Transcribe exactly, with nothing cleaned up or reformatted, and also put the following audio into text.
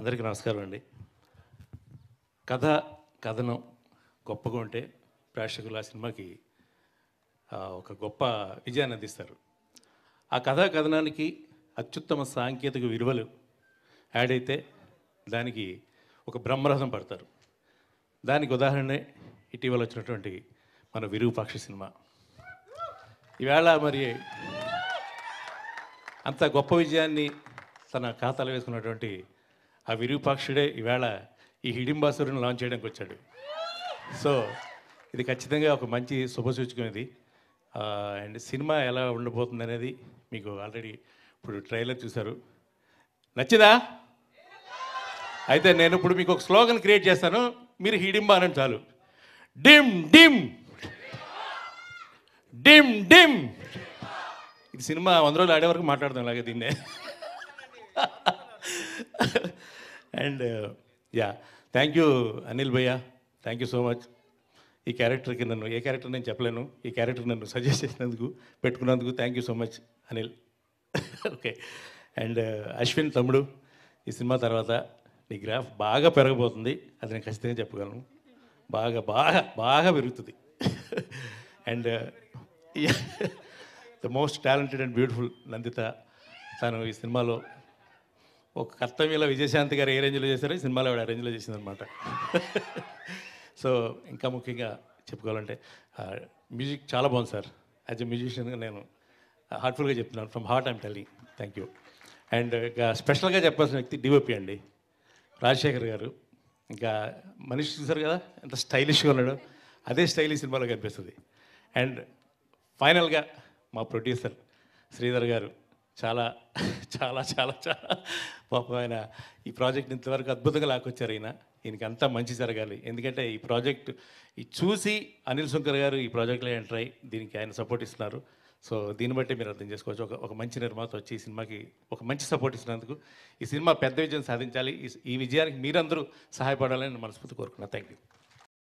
అందరికీ నమస్కారం అండి. కథ కథనం గొప్పగా ఉంటే ప్రేక్షకులు ఆ సినిమాకి ఒక గొప్ప విజయాన్ని అందిస్తారు. ఆ కథా కథనానికి అత్యుత్తమ సాంకేతిక విలువలు యాడ్ అయితే దానికి ఒక బ్రహ్మరథం పడతారు. దానికి ఉదాహరణే ఇటీవల వచ్చినటువంటి మన విరూపాక్ష సినిమా. ఈవేళ మరి అంత గొప్ప విజయాన్ని తన ఖాతాలో వేసుకున్నటువంటి ఆ విరూపాక్షుడే ఈవేళ ఈ హిడింబాసురుని లాంచ్ చేయడానికి వచ్చాడు. సో ఇది ఖచ్చితంగా ఒక మంచి శుభసూచకం ఇది. అండ్ సినిమా ఎలా ఉండబోతుంది అనేది మీకు ఆల్రెడీ ఇప్పుడు ట్రైలర్ చూశారు. నచ్చిందా? అయితే నేను ఇప్పుడు మీకు ఒక స్లోగన్ క్రియేట్ చేస్తాను, మీరు హిడింబా అనండి చాలు. Dim dim dim dim. ఇది సినిమా వంద రోజులు ఆడే వరకు మాట్లాడదాం ఇలాగే దీన్నే. And ya thank you Anil భయ్య, థ్యాంక్ యూ సో మచ్. ఈ క్యారెక్టర్కి నన్ను, ఏ క్యారెక్టర్ నేను చెప్పలేను, ఈ క్యారెక్టర్ నన్ను సజెస్ట్ చేసినందుకు, పెట్టుకున్నందుకు thank you so much Anil. Okay. And Ashwin తమ్ముడు, ఈ సినిమా తర్వాత నీ గ్రాఫ్ బాగా పెరగబోతుంది, అది నేను ఖచ్చితంగా చెప్పగలను. బాగా బాగా బాగా పెరుగుతుంది. And the most talented and beautiful Nandita, తను ఈ సినిమాలో ఒక కర్తవ్యంలో విజయశాంతి గారు ఏ రేంజ్లో చేశారో ఈ సినిమాలో ఆవిడ అరేంజ్లో చేసిందనమాట. సో ఇంకా ముఖ్యంగా చెప్పుకోవాలంటే మ్యూజిక్ చాలా బాగుంది సార్. యాజ్ ఎ మ్యూజిషియన్గా నేను హార్ట్ఫుల్గా చెప్తున్నాను, from heart I'm telling thank you. And ఇంకా స్పెషల్గా చెప్పాల్సిన వ్యక్తి డిఓపి అండి, రాజశేఖర్ గారు. ఇంకా మనిషి చూశారు కదా ఎంత స్టైలిష్గా ఉన్నాడు, అదే స్టైల్ ఈ సినిమాలో కనిపిస్తుంది. అండ్ ఫైనల్గా మా ప్రొడ్యూసర్ శ్రీధర్ గారు, చాలా చాలా చాలా చాలా పాపం ఆయన ఈ ప్రాజెక్ట్ ఇంతవరకు అద్భుతంగా లాక్కొచ్చారు. ఆయన ఈయనకి అంతా మంచి జరగాలి, ఎందుకంటే ఈ ప్రాజెక్ట్ ఈ చూసి అనిల్ శంకర్ గారు ఈ ప్రాజెక్ట్లో ఎంటర్ అయ్యి దీనికి ఆయన సపోర్ట్ ఇస్తున్నారు. సో దీన్ని బట్టి మీరు అర్థం చేసుకోవచ్చు, ఒక ఒక మంచి నిర్మాత వచ్చి ఈ సినిమాకి ఒక మంచి సపోర్ట్ ఇచ్చినందుకు ఈ సినిమా పెద్ద విజయం సాధించాలి. ఈ విజయానికి మీరందరూ సహాయపడాలని మనస్ఫూర్తి కోరుకున్నాను. Thank you.